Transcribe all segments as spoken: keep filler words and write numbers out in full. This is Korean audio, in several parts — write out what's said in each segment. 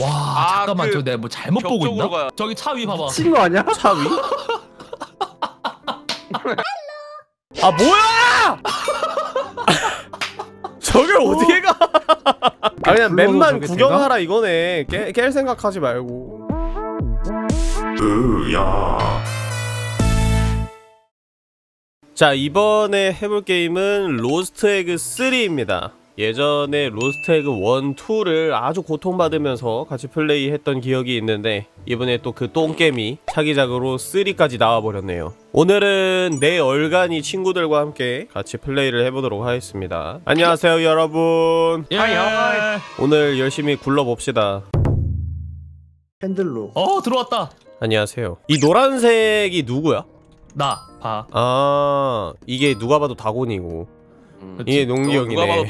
와 아, 잠깐만 그 저 내가 뭐 잘못 보고 있나? 가요. 저기 차 위 봐봐. 미친 거 아니야? 차 위? 아 뭐야! 저게 어디에 가? 아 그냥 맵만 구경하라 제가? 이거네. 깨, 깰 생각하지 말고. 으야. 자 이번에 해볼 게임은 로스트 에그 쓰리입니다. 예전에 로스트 에그 일, 이를 아주 고통받으면서 같이 플레이했던 기억이 있는데 이번에 또 그 똥겜이 차기작으로 삼까지 나와버렸네요. 오늘은 내 얼간이 친구들과 함께 같이 플레이를 해보도록 하겠습니다. 안녕하세요 여러분. 예. 오늘 열심히 굴러봅시다. 핸들로 어 들어왔다. 안녕하세요. 이 노란색이 누구야? 나 봐. 아 이게 누가 봐도 다곤이고 음, 이게 농기형이네.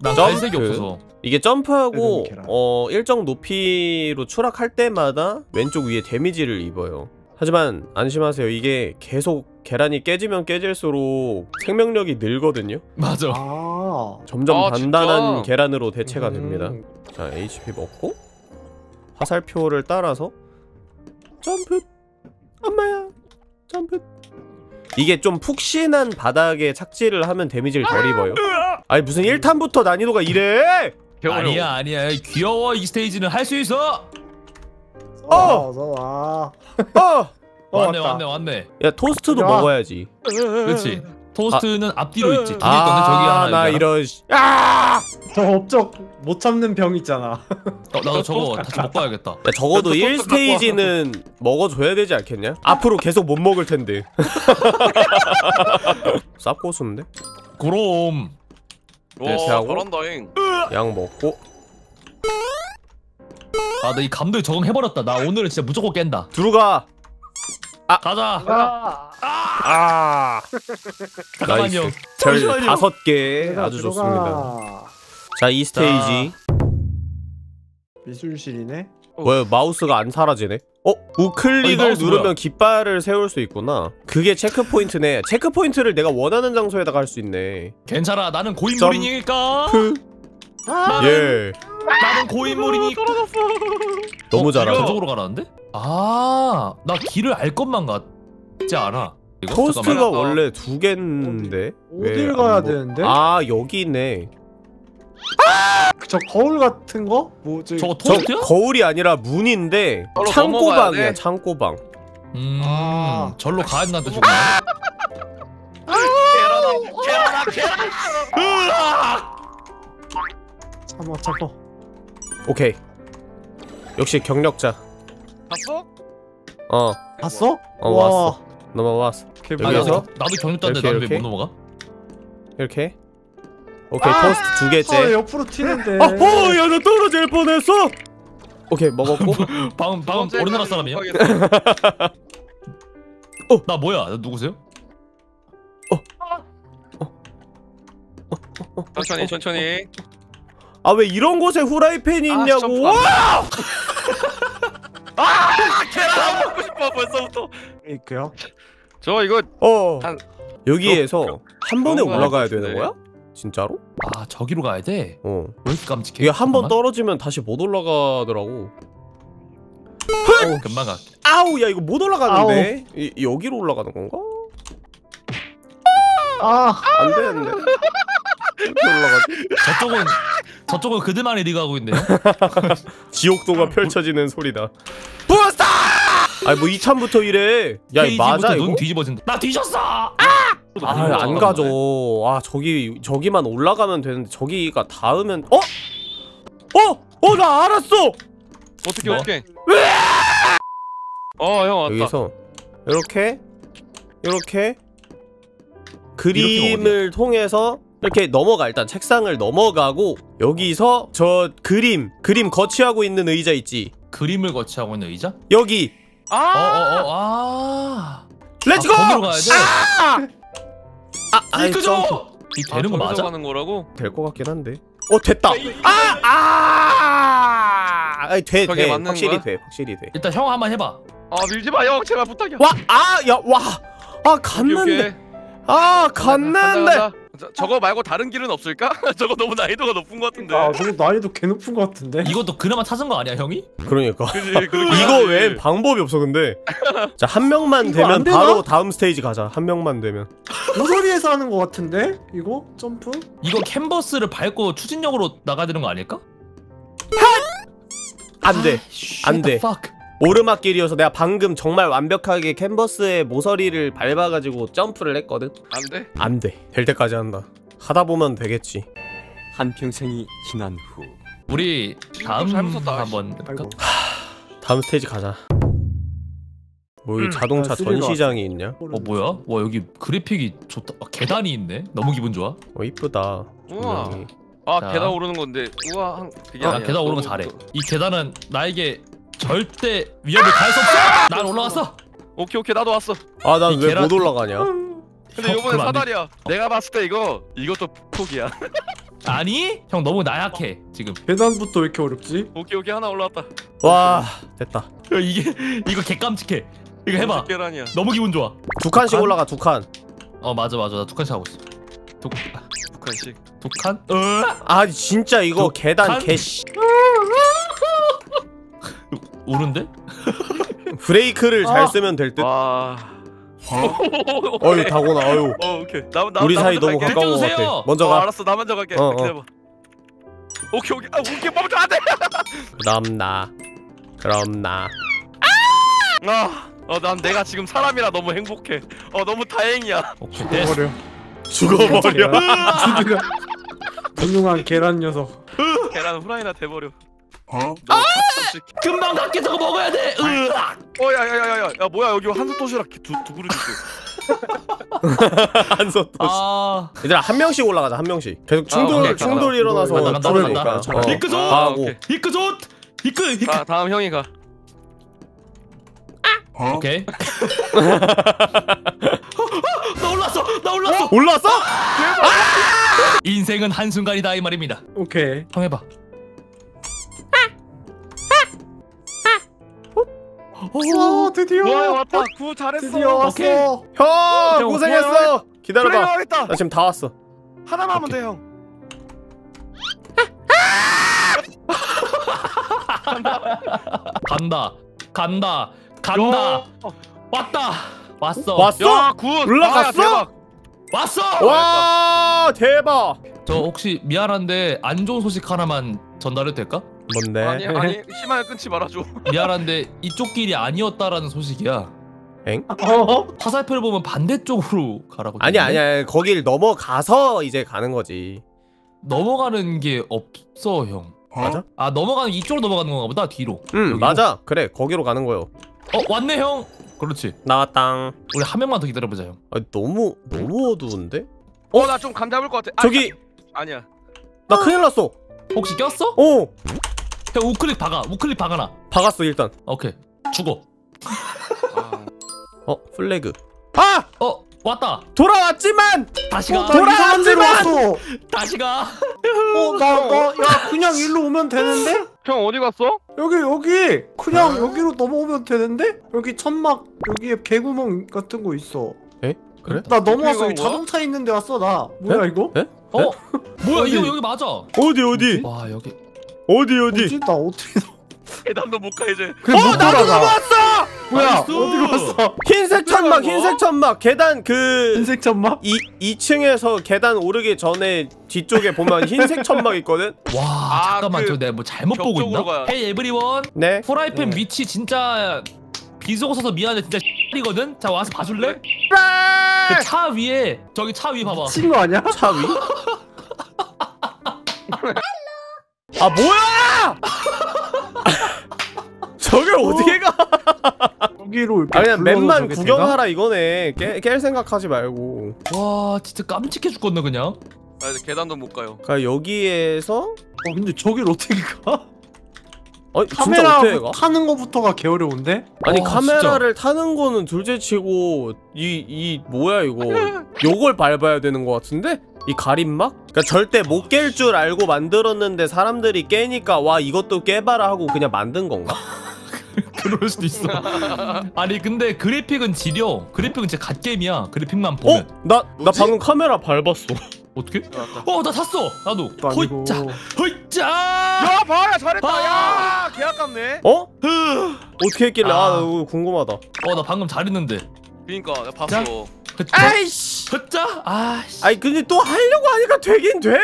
나 갈색이 없어서. 이게 점프하고 어 일정 높이로 추락할 때마다 왼쪽 위에 데미지를 입어요. 하지만 안심하세요. 이게 계속 계란이 깨지면 깨질수록 생명력이 늘거든요. 맞아. 아 점점 아, 단단한 진짜? 계란으로 대체가 음. 됩니다. 자 에이치피 먹고 화살표를 따라서 점프. 엄마야 점프. 이게 좀 푹신한 바닥에 착지를 하면 데미지를 덜 입어요. 아니 무슨 일 탄부터 난이도가 이래! 아니야 아니야 귀여워. 이 스테이지는 할 수 있어! 어! 어! 어! 왔네 왔네 왔네. 야 토스트도 야. 먹어야지. 그렇지. 토스트는 아. 앞뒤로 있지. 아 나 이런 아! 저 업적 못 참는 병 있잖아. 어, 나도 저거 다시 먹고 와야겠다. 야, 적어도 일 스테이지는 먹어줘야 되지 않겠냐? 앞으로 계속 못 먹을 텐데. 쌉고수인데? 그럼. 대체하고 양 먹고. 아, 나 이 감도에 적응해버렸다. 나 오늘은 진짜 무조건 깬다. 들어가. 아 가자. 아, 아. 잠깐만요. 별 다섯 개 아주 좋습니다. 자 이 스테이지 미술실이네. 왜 마우스가 안 사라지네? 어 우클릭을 아니, 누르면 뭐야? 깃발을 세울 수 있구나. 그게 체크포인트네. 체크포인트를 내가 원하는 장소에다가 할 수 있네. 괜찮아. 나는 고인물이니까. 아, 예. 나는 고인물이니까. 너무 잘하네. 어, 저쪽으로 가라는데? 아, 나 길을 알 것만 같지 않아. 토스트가 원래 두 개인데 어딜 가야 되는데? 아 여기네. 아! 저 거울 같은 거? 뭐지? 저거 토스트야? 거울이 아니라 문인데 창고방이야. 창고방. 음, 아, 절로 가야 된다 지금. 개라다, 개라다, 개라다. 참아, 참아. 오케이. 역시 경력자. 봤어? 어. 봤어? 어 왔어. 넘어왔어. 여기서 나도 경력자인데 나도 왜 못 넘어가? 이렇게. 오케이 아 토스트 두 개째. 옆으로 튀는데. 아, 어, 야, 나 떨어질 뻔했어. 오케이 먹었고. 방금 방금 어느 나라 사람이야? 어, 나 뭐야? 나 누구세요? 어. 어. 어. 어. 천천히 천천히. 아, 왜 이런 곳에 후라이팬이 있냐고. 와! 아, 계란 먹고 싶어 벌써부터. 이거요? 저 이거 어. 한 여기에서 어, 한 번에 올라가야 되는 거야? 진짜로? 아 저기로 가야 돼? 어. 왜 이렇게 깜찍해? 이게 한 번 떨어지면 다시 못 올라가더라고. 어, 금방 가. 아우 야 이거 못 올라가는데? 이, 여기로 올라가는 건가? 아 안 되는데. 저쪽은 저쪽은 그들만의 리그하고 있네요. 지옥도가 펼쳐지는 소리다. 부었어! 아니 뭐 이참부터 이래. 야 이거 맞아 이거? 눈 뒤집어진다. 나 뒤졌어! 아! 아 안 가죠. 아 저기 저기만 올라가면 되는데 저기가 닿으면 어? 어? 어 나 알았어. 어떻게 어떻게? 어 형 왔다. 여기서 이렇게 이렇게 그림을 이렇게 통해서 이렇게 넘어가. 일단 책상을 넘어가고 여기서 저 그림 그림 거치하고 있는 의자 있지. 그림을 거치하고 있는 의자? 여기. 아! 어어어 아. 렛츠고! 아! 아, 아이 점프! 이 되는 거 맞아? 가는 거라고? 될 것 같긴 한데. 어 됐다. 아! 아! 아이 돼 돼. 확실히 돼. 확실히 돼. 일단 형 한번 해 봐. 아, 밀지 마. 형 제발 부탁이야. 와! 아! 야, 와! 아, 갔는데. 아, 갔는데. 자, 저거 말고 다른 길은 없을까? 저거 너무 난이도가 높은 것 같은데. 아, 저거 난이도 개 높은 것 같은데. 이것도 그나마 찾은 거 아니야, 형이? 그러니까. 그치, 이거 외엔 방법이 없어 근데. 자, 한 명만 되면 바로 다음 스테이지 가자. 한 명만 되면. 모서리에서 하는 것 같은데? 이거 점프? 이거 캔버스를 밟고 추진력으로 나가야 되는 거 아닐까? 안 돼. 안 돼. 오르막길이어서 내가 방금 정말 완벽하게 캔버스에 모서리를 밟아가지고 점프를 했거든? 안 돼? 안 돼. 될 때까지 한다. 하다 보면 되겠지. 한평생이 지난 후 우리 다음 한번 하... 다음 스테이지 가자. 뭐 여기 음. 자동차 아, 전시장이 있냐? 어 뭐야? 와 여기 그래픽이 좋다. 아, 계단이 있네? 너무 기분 좋아. 어 이쁘다. 우와. 조명이. 아 자. 계단 오르는 건데 우와 한... 그게 아, 아니야. 계단 오르는 거 잘해. 또... 이 계단은 나에게 절대 위험을 가할 수 없어! 난 올라왔어! 오케이 오케이 나도 왔어. 아 난 왜 못 올라가냐? 근데 요번에 사다리야. 어. 내가 봤을 때 이거 이것도 폭이야. 아니? 형 너무 나약해 지금. 계단부터 왜 이렇게 어렵지? 오케이 오케이 하나 올라왔다. 와 됐다. 이게 이거 개깜찍해. 이거 해봐. 계란이야. 너무 기분 좋아. 두 칸씩 칸? 올라가 두 칸. 어 맞아 맞아 나 두 칸씩 하고 있어. 두, 두 칸씩. 두 칸? 어? 아 진짜 이거 계단 개씨. 오른데? 브레이크를 아. 잘 쓰면 될 듯. 아. 어유 다고나 어유. 어 오케이. 나, 나, 우리 나 사이 너무 가까운 것 같아. 먼저 어, 가. 알았어 나 먼저 갈게. 어, 기다려봐. 어. 오케이 오케이. 아 오케이 빠져 안 돼. 그럼 나. 그럼 나. 아. 어 난 내가 지금 사람이라 너무 행복해. 어 너무 다행이야. 죽어버려. 죽어버려. 죽이가. 훌륭한 계란 녀석. 계란 후라이나 돼버려. 어? 아! 금방 낫게 저거 먹어야 돼! 으악! 어, 야, 야, 야, 야, 야, 뭐야, 여기 한솥 도시락 두, 두 그릇 있어. 한솥 도시락. 아... 얘들아, 한 명씩 올라가자, 한 명씩. 계속 충돌, 아, 오케이, 충돌 일어나서 떨어지니까. 이끄솥! 이끄솥! 이끄, 이끄! 자, 다음 형이 가. 아! 오케이. 나 올랐어! 나 올랐어! 어? 올랐어? 아! 인생은 한순간이다, 이 말입니다. 오케이. 형 해봐. 오 드디어 와, 왔다. 구 잘했어. 드디어 왔어. 형 어, 고생했어. 기다려봐. 나 지금 다 왔어. 하나만 하면 돼 형. 간다 간다 간다. 어. 왔다 왔어. 왔어? 굿. 올라갔어? 아, 왔어. 와 대박. 저 혹시 미안한데 안 좋은 소식 하나만 전달해도 될까? 뭔데? 아니 아니 희망을 끊지 말아줘. 미안한데 이쪽 길이 아니었다라는 소식이야. 엥? 어? 화살표를 보면 반대쪽으로 가라고. 아니 아니 아니 거길 넘어가서 이제 가는 거지. 넘어가는 게 없어 형. 어? 맞아? 아 넘어가는 이쪽으로 넘어가는 건가 보다 뒤로. 응 여기로. 맞아 그래 거기로 가는 거요. 어 왔네 형. 그렇지 나왔당. 우리 한 명만 더 기다려보자 형. 아니 너무 너무 어두운데? 어 나 좀 감 잡을 것 같아. 저기 아, 아니야 나 어? 큰일 났어. 혹시 꼈어? 어 형 우클릭 박아. 우클릭 박아놔. 박았어 일단. 오케이 죽어. 아... 어 플래그. 아! 어 왔다. 돌아왔지만 다시 가. 어, 돌아왔지만 다시 가. 어 나 나 야 그냥 일로 오면 되는데? 형 어디 갔어? 여기 여기 그냥 어? 여기로 넘어오면 되는데? 여기 천막 여기에 개구멍 같은 거 있어. 에? 그래? 나 넘어왔어. 여기 자동차 있는 데 왔어 나. 뭐야 에? 이거? 에? 어? 에? 뭐야 이거 여기 맞아. 어디 어디? 와 여기. 어디 어디? 나 어떻게 계단도 못 가 이제. 어 나도 넘어왔어. 뭐야 어디로 갔어? 흰색 천막 흰색 천막 계단 그 흰색 천막? 이 이 층에서 계단 오르기 전에 뒤쪽에 보면 흰색 천막 있거든. 와 아, 잠깐만 그, 저 내가 뭐 잘못 보고 있나? 헤이 에브리원. 네. 프라이팬 네. 위치 진짜 비속어 써서 미안해 진짜 X이거든. 자 와서 봐줄래? 그래. 그 차 위에 저기 차 위 봐봐. 미친 거 아니야? 차 위? 아 뭐야! 저게 어? 어디에 가? 여기로 아 그냥 맵만 구경하라 이거네. 깨, 깰 생각하지 말고. 와 진짜 깜찍해 죽겠네 그냥. 아 이제 계단도 못 가요. 그러니까 여기에서 어 근데 저길 어떻게 가? 아니 카메라 진짜 어떻게 가? 타는 거부터가 개 어려운데? 아니 아, 카메라를 진짜. 타는 거는 둘째치고 이 이 뭐야 이거 요걸 밟아야 되는 거 같은데? 이 가림막? 그러니까 절대 못 깰 줄 알고 만들었는데 사람들이 깨니까 와 이것도 깨봐라 하고 그냥 만든 건가? 그럴 수도 있어. 아니 근데 그래픽은 지려. 그래픽은 진짜 갓게임이야. 그래픽만 보면. 어? 나, 나 방금 카메라 밟았어. 어떻게? 어, 나 샀어. 나도. 헐짜. 헐짜. 야, 봐야 잘했다. 아. 야, 개 아깝네. 어? 어떻게 했길래? 아, 아 궁금하다. 어, 나 방금 잘했는데. 그러니까 나 봤어. 아이씨. 헐짜? 아. 아니 근데 또 하려고 하니까 되긴 돼.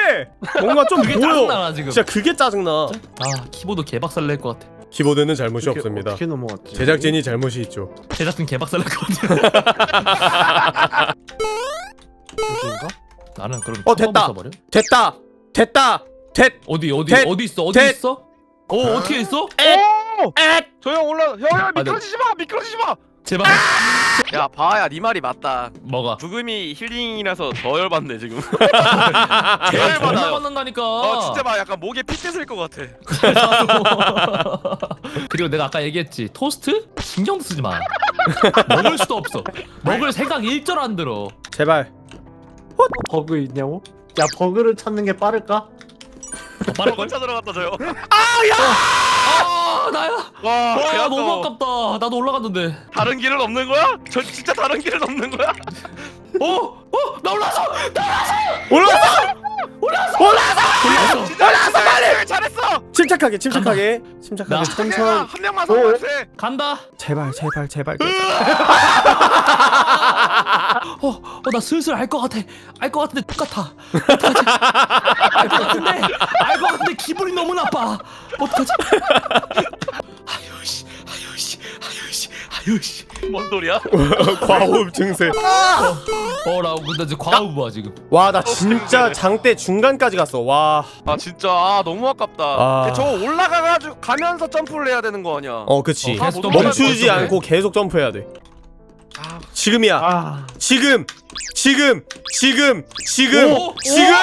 뭔가 좀 그게 보여. 짜증나, 지금. 진짜 그게 짜증나. 아, 키보드 개박살 낼 것 같아. 키보드는 잘못이 어떻게, 없습니다. 어떻게 넘어갔지? 제작진이 잘못이 있죠. 제작진 개박살 날 것 같아. 여기인가? 나는 그럼 어 됐다. 됐다. 됐다. 됐. 어디 어디 됐. 어디 있어? 어디 됐. 있어? 어 어떻게 있어? 에! 에! 저 형 올라. 형야 미끄러지지 마. 미끄러지지 마. 제발. 아! 야, 바야 네 말이 맞다. 뭐가? 죽음이 힐링이라서 더 열받네 지금. 제일 받아 받는다니까. 어 진짜 막 약간 목에 핏대슬 것 같아. 그리고 내가 아까 얘기했지. 토스트? 신경도 쓰지 마. 먹을 수도 없어. 먹을 생각 일절 안 들어. 제발. 헛? 버그 있냐고? 야, 버그를 찾는 게 빠를까? 어, 빠를 걸? 찾으러갔다 저요. 아, 야! 어, 아, 나야. 와, 와 야, 너무 아깝다. 나도 올라갔는데. 다른 길은 없는 거야? 저 진짜 다른 길은 없는 거야? 어, 어, 나 올라서, 올라서, 올라서, 올라서, 올라서, 올라서, 빨리. 잘했어. 침착하게, 침착하게, 간다. 침착하게. 천천히. 한 명만 더. 간다. 제발, 제발, 제발. 어, 어, 나 슬슬 알 것 같아. 알 것 같은데 똑같아. 알 것 같은데, 알 것 같은데 기분이 너무 나빠. 어떡하지? 아유씨, 아유씨, 아유씨, 아유씨. 뭔 소리야? 과호흡 증세. 어, 어, 나 근데 이제 과호흡 봐 지금. 와, 나 진짜 장대 중간까지 갔어. 와. 아 진짜 아 너무 아깝다. 아... 저거 올라가가지고 가면서 점프를 해야 되는 거 아니야? 어, 그렇지. 어, 멈추지 않고 계속 점프해야 돼. 아... 지금이야. 아... 지금, 지금, 지금, 지금, 오! 지금.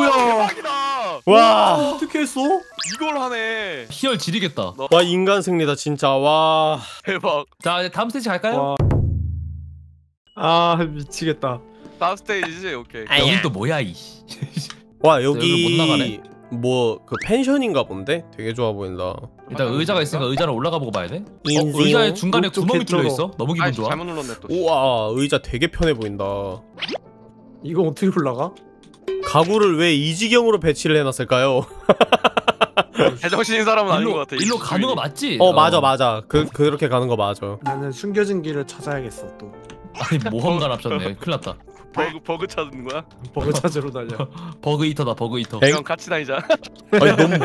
뭐야? 와, 어떻게 했어? 이걸 하네. 희열 지리겠다. 와, 인간 승리다 진짜. 와, 대박. 자, 이제 다음 스테이지 갈까요? 와. 아, 미치겠다. 다음 스테이지지, 오케이. 아, 여긴 또 뭐야 이. 와, 여기 못 나가네. 뭐 그 펜션인가 본데? 되게 좋아 보인다. 일단 의자가 있으니까 의자를 올라가 보고 봐야 돼? 어, 의자에 중간에 구멍이 뚫려 있어? 너무 기분 좋아. 잘못 눌렀네 또. 우와, 의자 되게 편해 보인다. 이거 어떻게 올라가? 가구를 왜 이 지경으로 배치를 해놨을까요? 제정신인 사람은 아닌 것 같아. 일로 가는 거 맞지? 어, 어. 맞아 맞아. 그, 그렇게 가는 거 맞아. 나는 숨겨진 길을 찾아야겠어 또. 아니 모험가 납쳤네. 큰일 났다. 버그 버그 찾는 거야? 버그 찾으러 달려. 버그 히터다 버그 히터. 형 같이 다니자. 아니 너무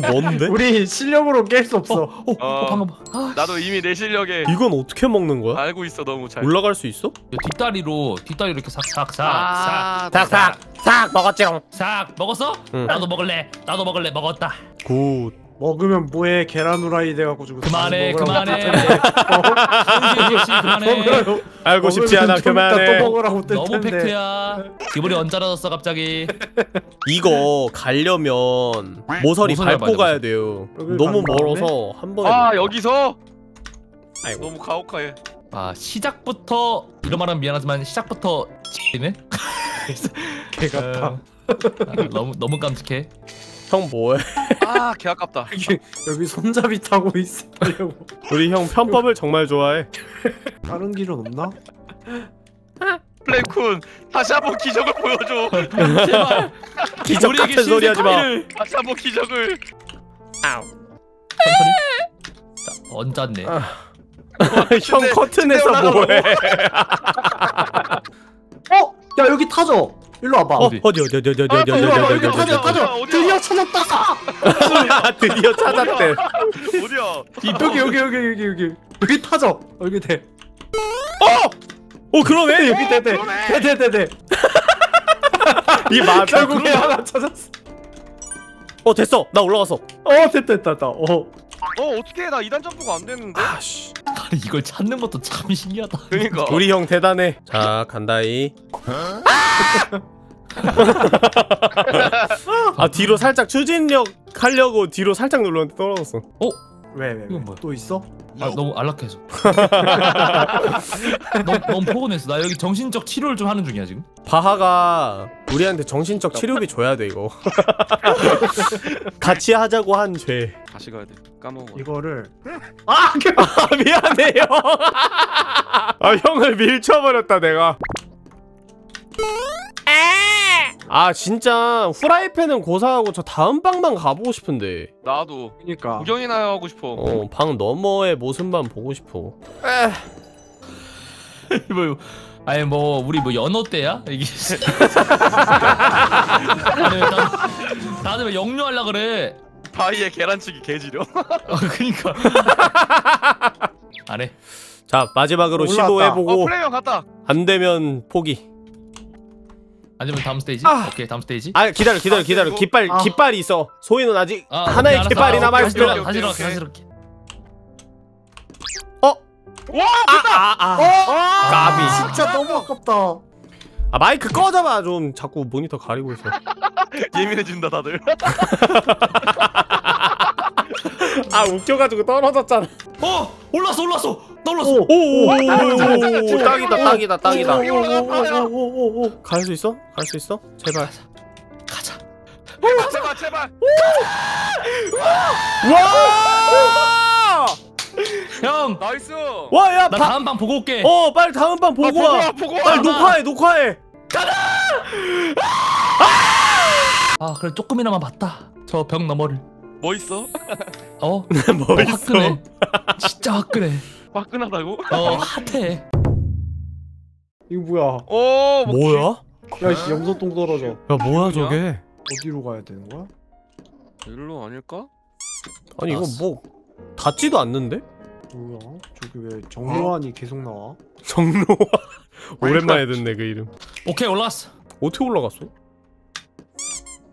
너무 먼데? 우리 실력으로 깰 수 없어. 어, 어, 어, 방금 아, 나도 이미 내 실력에. 이건 어떻게 먹는 거야? 알고 있어 너무 잘. 올라갈 수 있어? 뒷다리로 뒷다리 이렇게 싹싹싹싹싹싹 먹었지롱. 싹 먹었어? 응. 나도 먹을래. 나도 먹을래. 먹었다. 굿. 먹으면 뭐해? 계란 후라이 돼갖고 주고 그만해 그만해. 그만해. 알고 싶지 않아. 그만해. 너무 팩트야. 기분이 언짢아졌어 갑자기. 이거 가려면 모서리 밟고 가야 돼요. 너무 멀어서 한 번에. 아 여기서? 아이고. 너무 가혹하게. 아 시작부터 이런 말은 미안하지만 시작부터 X이네? 개같아. 너무 너무 깜찍해. 형 뭐해? 아, 개 아깝다. 여기, 여기 손잡이 타고 있으려고. 우리 형 편법을 정말 좋아해. 다른 길은 없나? 플랭쿤 다시 한번 기적을 보여줘. 제발. 기적 같은 소리 하지 마. 다시 한번 기적을. 아우. 천천히. 얹었네. 아. 형 커튼에서 뭐해? 어? 야 여기 타죠. 일로 와봐. 어, 어디 어디 어디 어디 어디 어디 어디 어디 어디 드디어 찾았다. 드디어 찾았대. 어디야? 여기 여기 여기 여기 여기 여기 타죠. 여기 돼. 어! 오 그러네. 여기 돼 돼. 돼 돼 돼. 이 맞아. 결국에 하나 찾았어. 어 됐어. 나 올라갔어. 어 됐다 됐다 됐다. 어. 어 어떻게 나 이단 점프가 안 되는데? 아씨. 아니 이걸 찾는 것도 참 신기하다. 그러니까. 우리 형 대단해. 자 간다이. 아 뒤로 살짝 추진력 하려고 뒤로 살짝 눌렀는데 떨어졌어. 어? 왜? 왜? 이건 뭐야? 또 있어? 아 너무 안락해서. 너무, 너무 포근했어. 나 여기 정신적 치료를 좀 하는 중이야 지금. 바하가 우리한테 정신적 치료비 줘야 돼 이거. 같이 하자고 한 죄. 다시 가야 돼. 까먹어. 이거를 아! 아 미안해요. 아 형을 밀쳐버렸다 내가. 아 진짜 후라이팬은 고사하고 저 다음 방만 가보고 싶은데. 나도 그니까 구경이나 하고 싶어. 어 방 너머의 모습만 보고 싶어. 에이 뭐 아니 뭐 우리 뭐 연어 때야? 이게 아니 나, 다들 왜 역류하려 그래? 바위에 계란치기 개지려. 아 그니까 안해. 자 마지막으로 시도해보고 어, 플레이어 갔다. 안되면 포기. 아니면 다음 스테이지? 아. 오케이 다음 스테이지. 아 기다려 기다려 기다려. 깃발 아. 깃발이 있어. 소희는 아직 아, 하나의 오케이, 깃발이 남아 있어. 다시 들어갈게 다시 들어갈게. 어? 와 됐다. 아, 아, 아. 어? 아. 까비. 진짜 너무 아깝다. 아 마이크 꺼져봐 좀. 자꾸 모니터 가리고 있어. 예민해진다 다들. 아 웃겨가지고 떨어졌잖아. 어 올랐어 올랐어 나 올랐어. 오오오오오 딱이다 딱이다 딱이다. 갈 수 있어? 갈 수 있어? 제발 가자. 가자 제발. 와 형 나이스. 와 야 나 다음 방 보고 올게. 어 빨리 다음 방 보고 와. 빨리 녹화해 녹화해. 가자. 아 그래 조금이나마 봤다 저 벽 너머를. 뭐 있어? 어? 뭐 어, 있어? 화끈해. 진짜 화끈해. 화끈하다고? 어 핫해. 이거 뭐야? 어 뭐야? 야 씨 염소똥 떨어져. 야 뭐야 저게? 어디로 가야 되는 거야? 일로 아닐까? 아니 이거 뭐 닿지도 않는데? 뭐야? 저기 왜 정로환이 어? 계속 나와? 정로환? 오랜만에 듣네 그 이름. 오케이 올라갔어. 어떻게 올라갔어?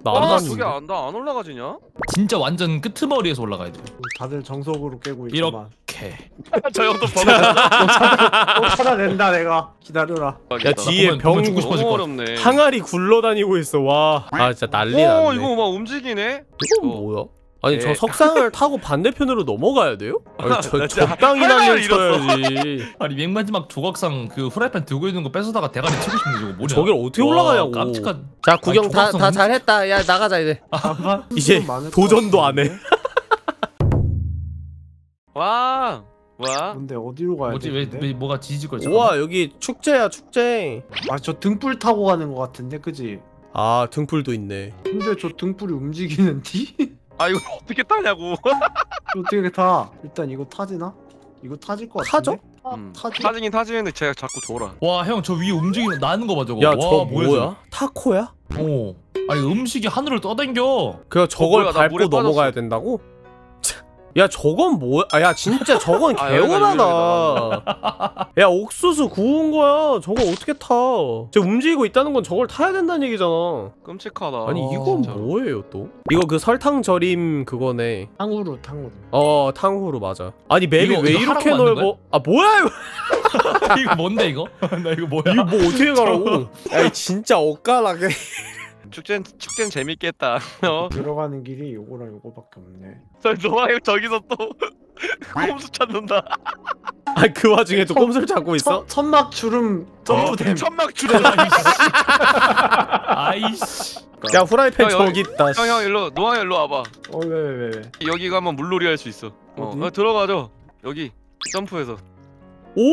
아 저게 안 나 안 올라가지냐? 진짜 완전 끄트머리에서 올라가야 돼. 다들 정석으로 깨고 있구만. 이렇게 저 형도 범인이다. 찾아낸다 내가. 기다려라. 야 뒤에 병 어렵네. 항아리 굴러다니고 있어. 와 아 진짜 난리 났네. 오 이거 막 움직이네? 이건 뭐야? 아니 네. 저 석상을 타고 반대편으로 넘어가야 돼요? 아니 저 적당히 날려줘야지. 아니 맨 마지막 조각상 그 후라이팬 들고 있는 거 뺏어다가 대가리 치고 싶은데 저거 뭐냐? 저길 어떻게 와, 올라가냐고. 깜찍한. 자 구경 다 다 잘했다. 야 나가자 이제. 아, 이제 도전도 안 해. 와 뭐야? 근데 어디로 가야 돼? 뭐지 왜 뭐가 지질 거지? 와 여기 축제야 축제. 아 저 등불 타고 가는 거 같은데 그지? 아 등불도 있네. 근데 저 등불이 움직이는 디? 아 이거 어떻게 타냐고. 어떻게 타? 일단 이거 타지나? 이거 타질 것 같은데? 타죠? 음. 타지? 타지긴 타지는데 제가 자꾸 돌아. 와 형 저 위에 움직이는 나는 거 봐 저거. 야 저 뭐야? 뭐야? 타코야? 어 아니 음식이 하늘을 떠댕겨. 그냥 저걸 어, 밟고 넘어가야 된다고? 야 저건 뭐야? 아, 야 진짜 저건 개운하다. 야 옥수수 구운 거야. 저거 어떻게 타? 쟤 움직이고 있다는 건 저걸 타야 된다는 얘기잖아. 끔찍하다. 아니 이건 진짜. 뭐예요 또? 이거 그 설탕 절임 그거네. 탕후루 탕후루. 어 탕후루 맞아. 아니 맵이 이거, 왜 이거 이렇게 넓어? 아 뭐야 이거? 이거 뭔데 이거? 나 이거 뭐야? 이거 뭐 어떻게 가라고? 야 진짜 엇갈하게. 축제는, 축제는 재밌겠다. 어? 들어가는 길이 요거랑 요거밖에 없네. 너와 저기서 또 꼼수 찾는다. 아 그 와중에 또 꼼수를 찾고 있어? 천막 주름 점프댐. 천막 주름. 아이씨. 야 후라이팬 저기 있다. 형 형 일로 노아 일로 와봐. 어 왜 왜 왜. 여기 가면 물놀이 할 수 있어. 어, 어 들어가죠. 여기 점프해서. 오.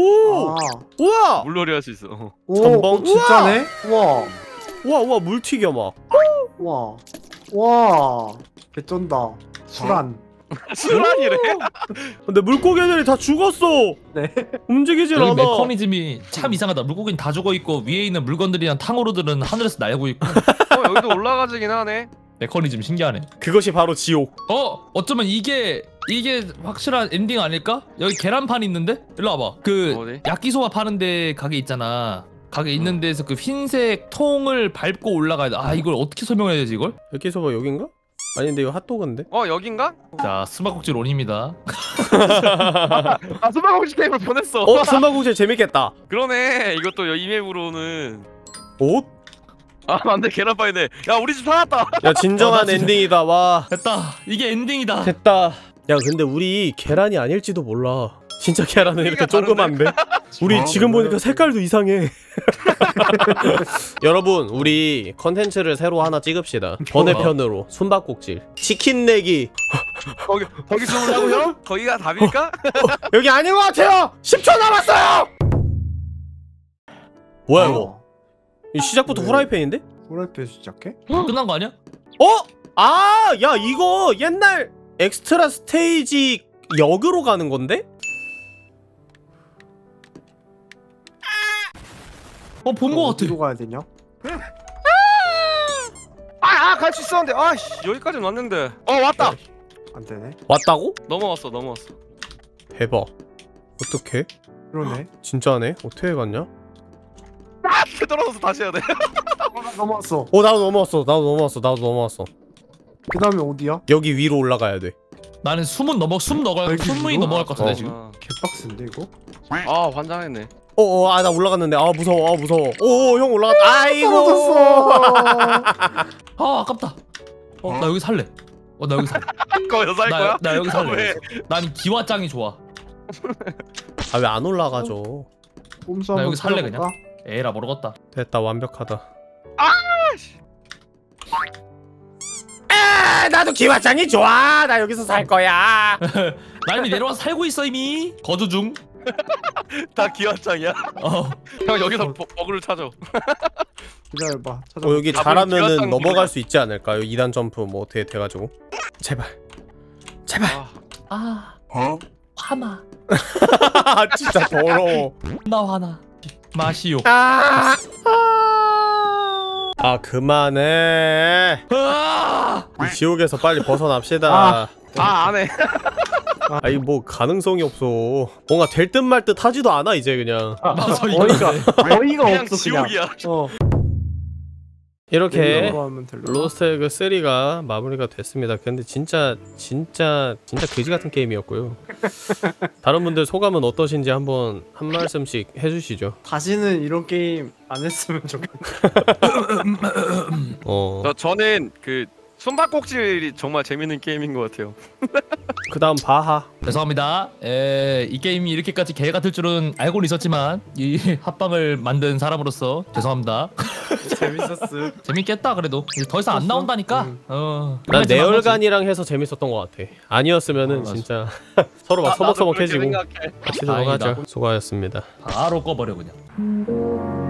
아. 우와. 물놀이 할 수 있어. 전방 진짜네. 우와. 우와 우와 물 튀겨 막. 우와 우와 개쩐다. 수란. 수란이래? 근데 물고기 애들이 다 죽었어. 네. 움직이질 않아. 메커니즘이 참 이상하다. 물고기는 다 죽어있고 위에 있는 물건들이랑 탕후루들은 하늘에서 날고 있고. 어 여기도 올라가지긴 하네. 메커니즘 신기하네. 그것이 바로 지옥. 어 어쩌면 이게 이게 확실한 엔딩 아닐까? 여기 계란판 있는데? 일로 와봐. 그 야끼소바 파는데 가게 있잖아. 가게 있는 데서 그 흰색 통을 밟고 올라가야 돼. 아 이걸 어떻게 설명해야 되지 이걸? 여기서 봐 여긴가? 아니 근데 이거 핫도그인데? 어 여긴가? 자 숨바꼭질 온입니다. 아 숨바꼭질 게임을 보냈어. 어 숨바꼭질 재밌겠다. 그러네 이것도 이 맵으로는. 옷? 아 안돼 계란빵이네. 야 우리 집 살았다. 야 진정한 아, 엔딩이다. 와 됐다 이게 엔딩이다. 됐다. 야 근데 우리 계란이 아닐지도 몰라. 진짜 계란은 이렇게 조그만데? 우리 지금 보니까 색깔도 이상해. 여러분, 우리 컨텐츠를 새로 하나 찍읍시다. 번외편으로 숨바꼭질 치킨 내기. 거기, 거기 좋으라고요? 거기가 답일까? 어, 여기 아닌 것 같아요! 십 초 남았어요! 뭐야 이거? 이 시작부터 후라이팬인데? 후라이팬 시작해? 끝난 거 아니야? 어? 아! 야 이거 옛날 엑스트라 스테이지 역으로 가는 건데? 어, 본 거 같아. 어디로 가야 되냐? 아! 아! 갈 수 있었는데! 아이씨! 여기까지는 왔는데. 어, 왔다! 안 되네. 왔다고? 넘어왔어, 넘어왔어. 대박. 어떡해? 그러네. 진짜네? 어떻게 갔냐? 아! 떨어져서 다시 해야 돼. 넘어왔어. 어, 나도 넘어왔어. 나도 넘어왔어. 나도 넘어왔어. 그 다음에 어디야? 여기 위로 올라가야 돼. 나는 숨은 넘어, 숨 넘어갈, 숨문이 넘어갈 것 같은데, 어. 지금. 아, 개빡센데, 이거? 아, 환장했네. 어어, 아, 나 올라갔는데. 아, 무서워, 아, 무서워. 오오, 형 올라갔다. 아이고! 아, 아깝다. 어, 나 여기 살래. 어, 나 여기 살래. 거기서 살 거야? 나 여기 살래. 난 기와짱이 좋아. 아, 왜 안 올라가죠? 나 여기 살래, 그냥. 에라, 모르겠다. 됐다, 완벽하다. 아씨! 나도 기와장이 좋아! 나 여기서 살 거야! 나 이미 내려와서 살고 있어 이미! 거주 중! 다 기와장이야? 어. 형 여기서 버, 버그를 찾아. 기다려봐. 찾아. 어, 여기 잘하면은 넘어갈 수 있지 않을까요? 이 단 점프 뭐 어떻게 돼가지고. 제발. 제발! 아. 아. 어? 화나. 진짜 더러워. 나 화나. 마시오. 아! 아 그만해. 이 지옥에서 빨리 벗어납시다. 아 안해. 아, 아니 뭐 가능성이 없어. 뭔가 될 듯 말 듯 하지도 않아 이제 그냥. 아, 맞아, 어이가 어이가 그냥 없어 지옥이야. 그냥. 어. 이렇게 로스트 에그 삼가 마무리가 됐습니다. 근데 진짜 진짜 진짜 그지 같은 게임이었고요. 다른 분들 소감은 어떠신지 한번 한 말씀씩 해주시죠. 다시는 이런 게임 안 했으면 좋겠네요. 어. 저, 저는 그 숨바꼭질이 정말 재밌는 게임인 것 같아요. 그 다음 바하. 죄송합니다. 에, 이 게임이 이렇게까지 개 같을 줄은 알고는 있었지만 이 합방을 만든 사람으로서 죄송합니다. 재밌었음. 재밌겠다 그래도. 더 이상 안 나온다니까? 응. 어. 난 내열간이랑 해서 재밌었던 것 같아. 아니었으면은 어, 진짜 서로 막 서먹서먹해지고 같이 들어가자. 수고하셨습니다. 바로 꺼버려 그냥.